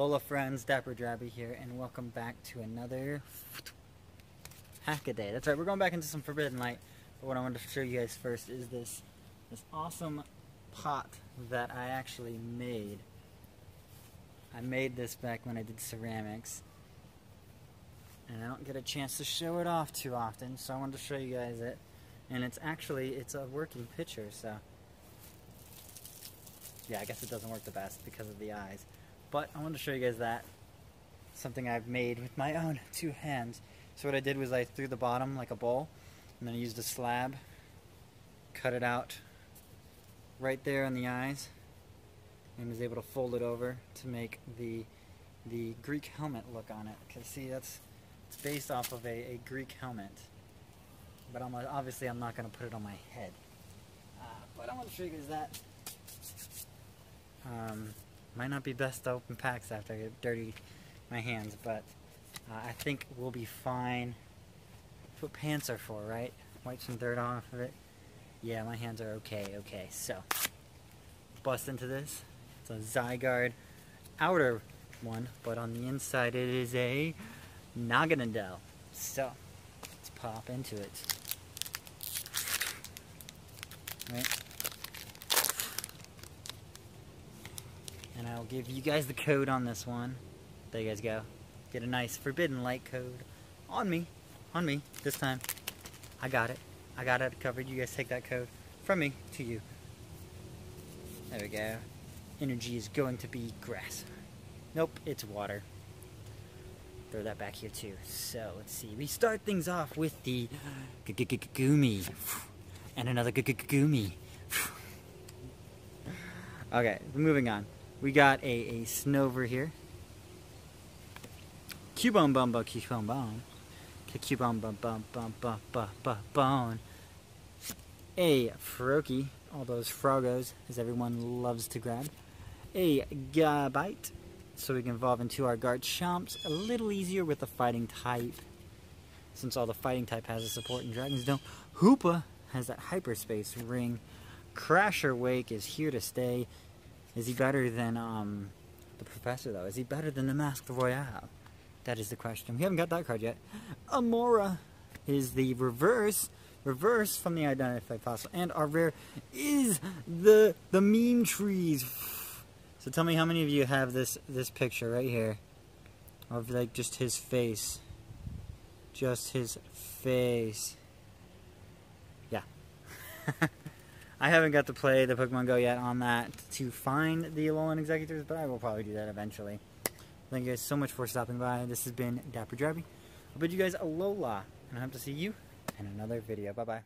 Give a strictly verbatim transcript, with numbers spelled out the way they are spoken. Alola friends, DapperDraby here, and welcome back to another Pack a Day. That's right, we're going back into some Forbidden Light, but what I wanted to show you guys first is this this awesome pot that I actually made. I made this back when I did ceramics, and I don't get a chance to show it off too often, so I wanted to show you guys it. And it's actually, it's a working picture, so yeah, I guess it doesn't work the best because of the eyes. But I wanted to show you guys that, something I've made with my own two hands. So what I did was I threw the bottom like a bowl, and then I used a slab, cut it out right there on the eyes, and was able to fold it over to make the the Greek helmet look on it. Cause see, that's it's based off of a, a Greek helmet, but I'm obviously I'm not going to put it on my head. Uh, but I want to show you guys that. Um, Might not be best to open packs after I get dirty my hands, but uh, I think we'll be fine. That's what pants are for, right? Wipe some dirt off of it. Yeah, my hands are okay, okay. So, bust into this. It's a Zygarde outer one, but on the inside it is a Naganadel. So, let's pop into it. Right? And I'll give you guys the code on this one. There you guys go. Get a nice Forbidden Light code on me. On me. This time. I got it. I got it covered. You guys take that code from me to you. There we go. Energy is going to be grass. Nope, it's water. Throw that back here too. So, let's see. We start things off with the Gumi. And another Gumi. Okay, moving on. We got a, a Snover here. Cubone bum bum Cubone bone. Cubone bum bum bum bum bum bum bone. A Froakie. All those Froggos, as everyone loves to grab. A Gabite. So we can evolve into our Garchomps. A little easier with the fighting type, since all the fighting type has a support and dragons don't. Hoopa has that hyperspace ring. Crasher Wake is here to stay. Is he better than um, the Professor, though? Is he better than the Masked Royale? That is the question. We haven't got that card yet. Amora is the reverse, reverse from the Identified Fossil. And our rare is the the meme trees. So tell me how many of you have this, this picture right here. Of, like, just his face. Just his face. Yeah. I haven't got to play the Pokemon Go yet on that to find the Alolan Executors, but I will probably do that eventually. Thank you guys so much for stopping by. This has been DapperDraby. I bid you guys Alola, and I hope to see you in another video. Bye-bye.